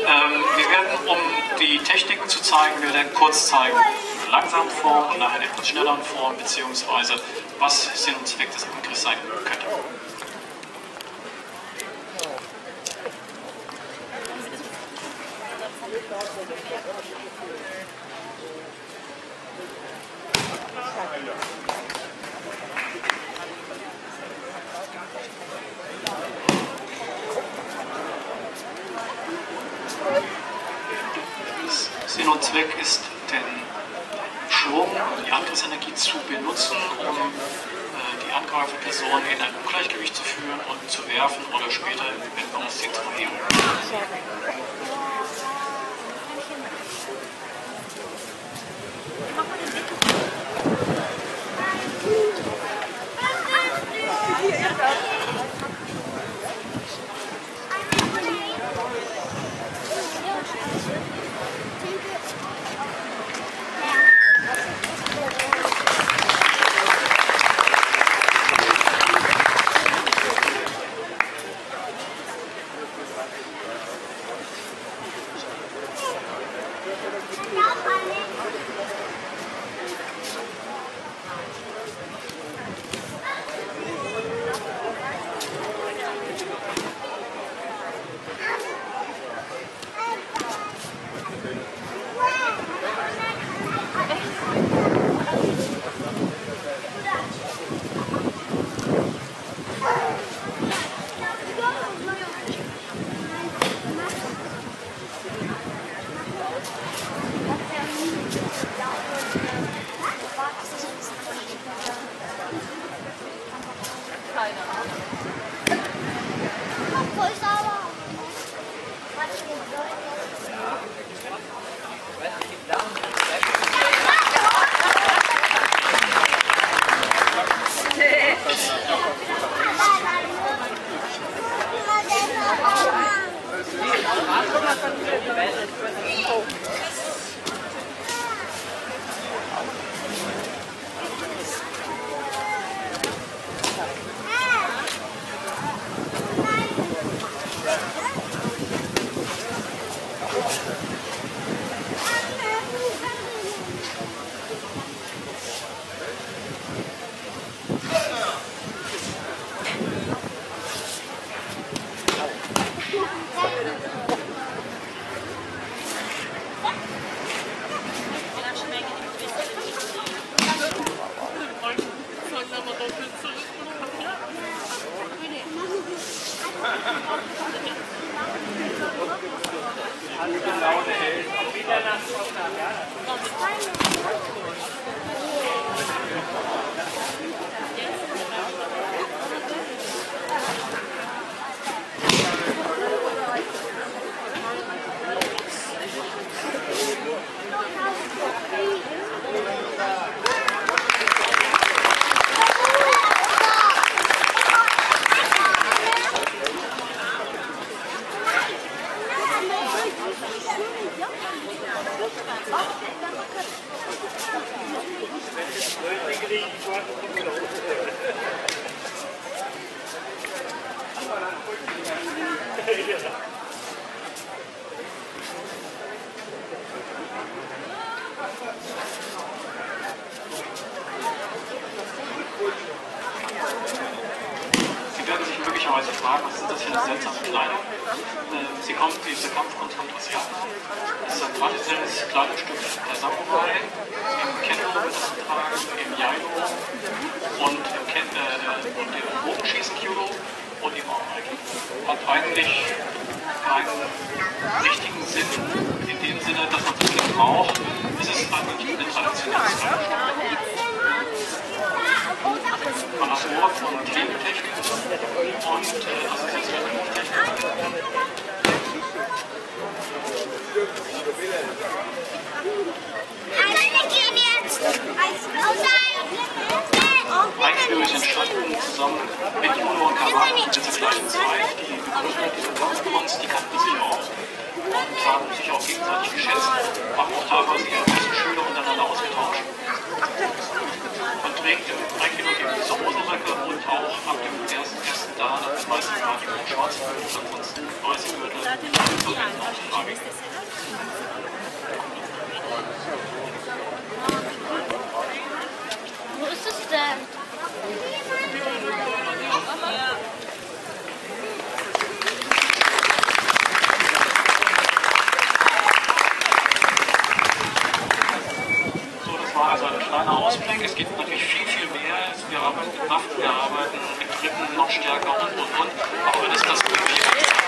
Wir werden, um die Techniken zu zeigen, wir werden kurz zeigen, langsam Form und nachher etwas schneller Form, beziehungsweise was Sinn und Zweck des Angriffs sein könnte. Sinn und Zweck ist, den Schwung, die Angriffsenergie zu benutzen, um die angreifende Person in ein Ungleichgewicht zu führen und zu werfen oder später im Balancing zu heben. Sie werden sich möglicherweise fragen, was ist das für eine seltsame Kleidung? Diese Kampfkunst kommt aus Japan. Das ist ein traditionelles Kleidungsstück der Samurai, im Kendo wird das getragen, im Yaino und im Bogenschießen Kyudo und im Aomai. Hat eigentlich keinen richtigen Sinn, in dem Sinne, dass man es nicht braucht. Es ist eigentlich eine traditionelle Kleidungsstück. Man hat Wurf und Klebetechnik und das ist jetzt eine Eigentlich entstanden zusammen mit Judo und Karate diese gleichen zwei, die Begründung dieser Kampfkunst, die kannten sich auch und haben sich auch gegenseitig geschätzt, machen auch teilweise ihre Schüler. Wo ist es denn? Also ein kleiner Ausblick, es gibt natürlich viel, viel mehr. Wir arbeiten mit Waffen, wir arbeiten mit Dritten noch stärker und. Aber das ist das Mögliche.